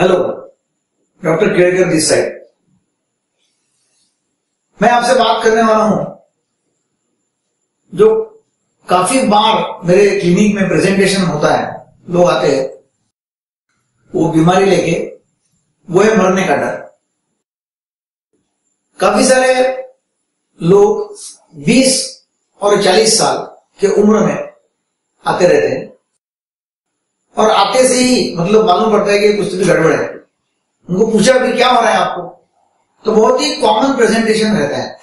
Hello doctor Kelkar this side. मैं आपसे बात करने वाला हूं जो काफी बार मेरे क्लिनिक में प्रेजेंटेशन होता है, लोग आते हैं वो बीमारी लेके, वो है मरने का डर। काफी सारे लोग 20 और 40 साल के उम्र में आते रहते हैं और आते से ही मतलब मालूम पड़ता है कि कुछ भी गड़बड़ है। उनको पूछा भी क्या हो रहा है आपको, तो बहुत ही कॉमन प्रेजेंटेशन रहता है,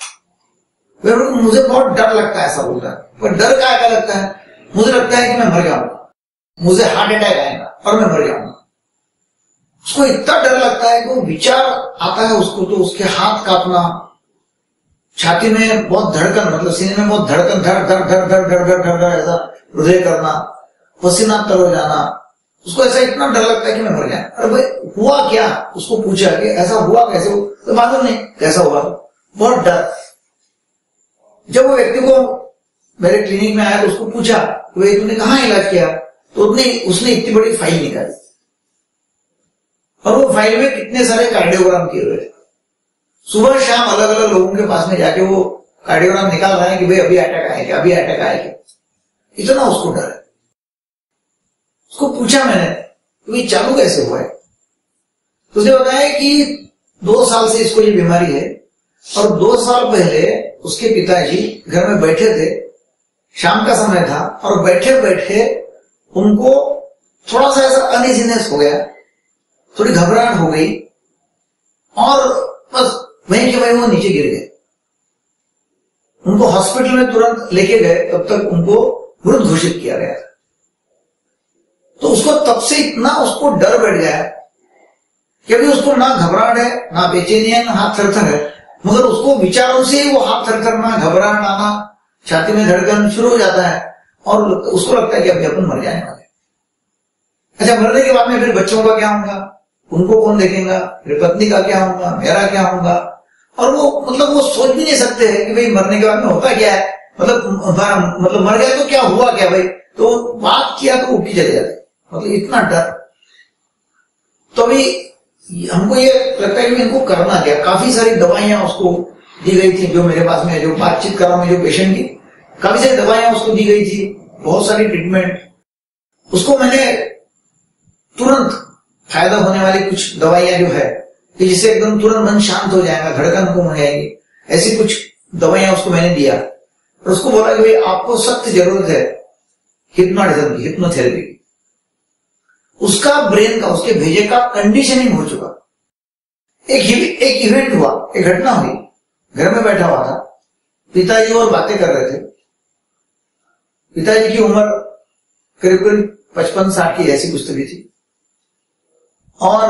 मुझे बहुत डर लगता है, ऐसा बोलता है। पर डर क्या लगता है? मुझे लगता है कि मैं मर जाऊंगा, मुझे हार्ट अटैक आएगा और मैं मर जाऊंगा। उसको इतना डर लगता है कि वो विचार आता है उसको तो उसके हाथ कांपना, छाती में बहुत धड़कन, मतलब सीने में बहुत धड़कन, धड़ धड़ धड़ धड़ धड़ धड़ धड़ धड़ ऐसा हृदय करना, पसीना तर हो जाना। उसको ऐसा इतना डर लगता है कि मैं मर जाए। अरे भाई हुआ क्या? उसको पूछा कि ऐसा हुआ कैसे, हो तो मालूम नहीं कैसा हुआ, बहुत डर। जब वो व्यक्ति को मेरे क्लिनिक में आया तो उसको पूछा कि भाई तुमने कहाँ इलाज किया, तो उसने इतनी बड़ी फाइल निकाली और वो फाइल में कितने सारे कार्डियोग्राम किए हुए थे। सुबह शाम अलग अलग लोगों के पास में जाके वो कार्डियोग्राम निकाल रहा है कि भाई अभी अटैक आएगा, अभी अटैक आएगा, इतना उसको डर है। उसको पूछा मैंने तो ये चालू कैसे हुआ है, तो उसने बताया कि 2 साल से इसको ये बीमारी है और 2 साल पहले उसके पिताजी घर में बैठे थे, शाम का समय था और बैठे बैठे उनको थोड़ा सा ऐसा अनइजीनेस हो गया, थोड़ी घबराहट हो गई और बस वहीं के वहीं वो नीचे गिर गए। उनको हॉस्पिटल में तुरंत लेके गए, तब तक उनको मृत घोषित किया गया था। तो उसको तब से इतना उसको डर बैठ गया है कि अभी उसको ना घबराहट है, ना बेचैनी है, ना हाथ थरथर है, मगर उसको विचारों से वो हाथ थरथरना, घबराहट आना, छाती में धड़कन शुरू हो जाता है और उसको लगता है कि अभी अपन मर जाने वाले। अच्छा, मरने के बाद में फिर बच्चों का क्या होगा, उनको कौन देखेगा, फिर पत्नी का क्या होगा, मेरा क्या होगा, और वो मतलब वो सोच भी नहीं सकते हैं कि भाई मरने के बाद में होता क्या है, मतलब मर गया तो क्या हुआ क्या भाई, तो बात किया तो उठ के चले जाते, मतलब इतना डर। तो अभी हमको ये लगता है कि इनको करना क्या। काफी सारी दवाइयां उसको दी गई थी, जो मेरे पास में जो बातचीत कर रहा हूं जो पेशेंट की, काफी सारी दवाइयां उसको दी गई थी, बहुत सारी ट्रीटमेंट। उसको मैंने तुरंत फायदा होने वाली कुछ दवाइयां जो है कि जिससे एकदम तुरंत मन शांत हो जाएगा, धड़कन कम हो जाएगी, ऐसी कुछ दवाइयां उसको मैंने दिया और उसको बोला कि भाई आपको सख्त जरूरत है हिप्नोटिज्म की, हिप्नोथेरेपी की। उसका ब्रेन का, उसके भेजे का कंडीशनिंग हो चुका। एक इवेंट हुआ, एक घटना हुई, घर में बैठा हुआ था, पिताजी और बातें कर रहे थे। पिताजी की उम्र करीब करीब 55-60 की ऐसी कुछ तभी थी और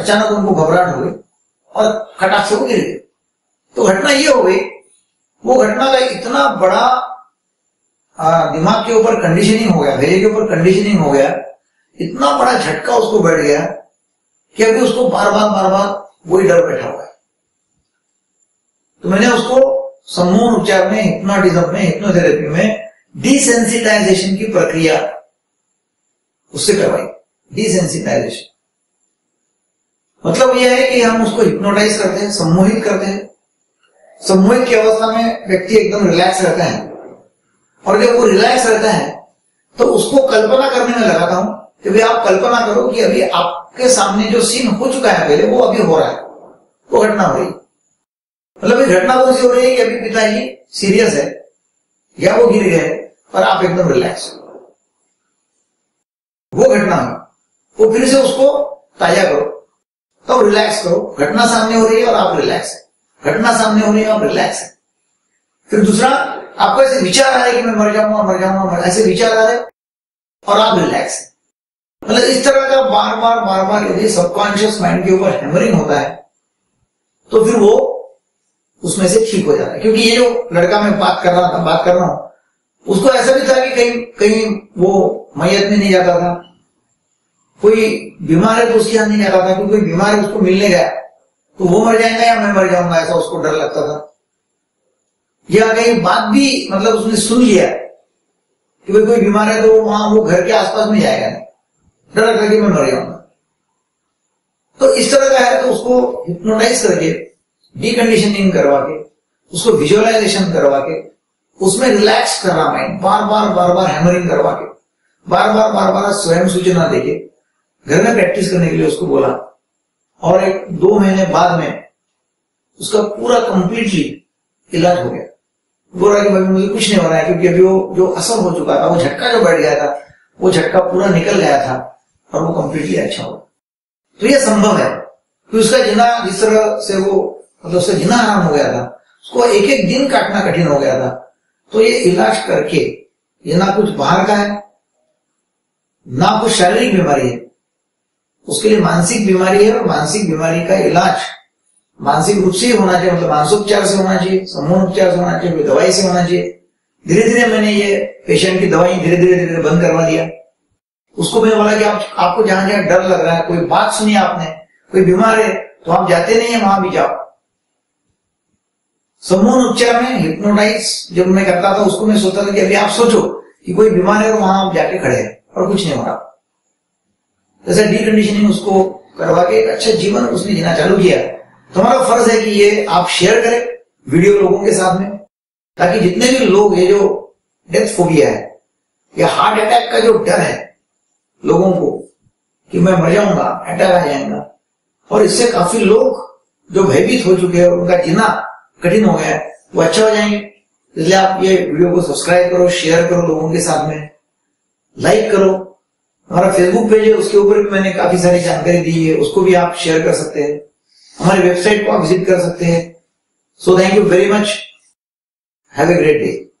अचानक उनको घबराहट हो गई और खटाक से वो गिर गए। तो घटना ये हो गई, वो घटना का इतना बड़ा दिमाग के ऊपर कंडीशनिंग हो गया, भेजे के ऊपर कंडीशनिंग हो गया, इतना बड़ा झटका उसको बैठ गया कि अभी उसको बार बार वही डर बैठा हुआ है। तो मैंने उसको सम्मोहन उपचार में, हिप्नोटिज्म में, हिप्नोथेरेपी में डिसेंसिटाइजेशन की प्रक्रिया उससे करवाई। डिसेंसिटाइजेशन मतलब यह है कि हम उसको हिप्नोटाइज करते हैं, सम्मोहित करते हैं। सम्मोहित की अवस्था में व्यक्ति एकदम रिलैक्स रहता है और जब वो रिलैक्स रहता है तो उसको कल्पना करने में लगाता हूं कि भाई आप कल्पना करो कि अभी आपके सामने जो सीन हो चुका है पहले, वो अभी हो रहा है, वो घटना हो रही। मतलब ये घटना कौन सी हो रही है कि अभी पिताजी सीरियस है या वो गिर गए और आप एकदम रिलैक्स हो, वो घटना हो। वो फिर से उसको ताजा करो, तो रिलैक्स करो, घटना सामने हो रही है और आप रिलैक्स है, घटना सामने हो रही है और रिलैक्स है। फिर दूसरा, आपको ऐसे विचार आ रहे कि मैं मर जाऊंगा, मर जाऊंगा, ऐसे विचार आ रहे और आप रिलैक्स है। मतलब इस तरह का बार बार यदि सबकॉन्शियस माइंड के ऊपर हैमरिंग होता है तो फिर वो उसमें से ठीक हो जाता है। क्योंकि ये जो लड़का मैं बात कर रहा हूं उसको ऐसा भी था कि कहीं वो मैयत में नहीं जाता था, कोई बीमार है तो उसके यहाँ नहीं जाता था, क्योंकि कोई बीमार उसको मिलने गया तो वो मर जाएगा या मैं मर जाऊंगा, ऐसा उसको डर लगता था। या कहीं बात भी मतलब उसने सुन लिया कि कोई बीमार है तो वहां वो घर के आसपास में जाएगा नहीं, डर लगता कि मैं मर जाऊंगा। तो इस तरह का है तो उसको हिप्नोटाइज करके, डीकंडीशनिंग करवा के, उसको विजुअलाइजेशन करवा के, उसमें रिलैक्स करना माइंड, बार बार बार बार हैमरिंग करवा के, बार बार बार बार स्वयं सूचना देके घर में प्रैक्टिस करने के लिए उसको बोला। और एक 2 महीने बाद में उसका पूरा कंप्लीटली इलाज हो गया। बोल रहा कि भाई मुझे कुछ नहीं हो रहा है, क्योंकि अभी वो जो असर हो चुका था, वो झटका जो बैठ गया था, वो झटका पूरा निकल गया था और वो कंप्लीटली अच्छा हुआ। तो ये संभव है कि उसका जीना जिस तरह से वो मतलब उसका जीना आराम हो गया था, उसको एक एक दिन काटना कठिन हो गया था। तो ये इलाज करके, ये ना कुछ बाहर का है, ना कुछ शारीरिक बीमारी है, उसके लिए मानसिक बीमारी है। और मानसिक बीमारी का इलाज मानसिक रूप से ही होना चाहिए, मतलब मानसिक उपचार से होना चाहिए, सम्मोहन उपचार से होना चाहिए, दवाई से होना चाहिए। धीरे धीरे मैंने ये पेशेंट की दवाई धीरे धीरे बंद करवा दिया। उसको मैंने बोला कि आपको जहां जहां डर लग रहा है, कोई बात सुनी आपने, कोई बीमार है तो आप जाते नहीं है, वहां भी जाओ। सम्मोहन उपचार में हिप्नोटाइज जब मैं करता था, उसको मैं सोचता था कि अभी आप सोचो कि कोई बीमार है और वहां आप जाके खड़े हैं और कुछ नहीं हो रहा। जैसे डीकंडीशनिंग उसको करवा के एक अच्छा जीवन उसने जीना चालू किया। तुम्हारा फर्ज है कि ये आप शेयर करें वीडियो लोगों के साथ में, ताकि जितने भी लोग ये जो डेथ फोबिया है या हार्ट अटैक का जो डर है लोगों को कि मैं मर जाऊंगा, अटैक आ जाएगा, और इससे काफी लोग जो भयभीत हो चुके हैं, उनका जीना कठिन हो गया है, वो अच्छा हो जाएंगे। इसलिए आप ये वीडियो को सब्सक्राइब करो, शेयर करो लोगों के साथ में, लाइक करो। हमारा फेसबुक पेज है, उसके ऊपर भी मैंने काफी सारी जानकारी दी है, उसको भी आप शेयर कर सकते हैं। हमारी वेबसाइट को आप विजिट कर सकते हैं। So thank you very much, have a great day.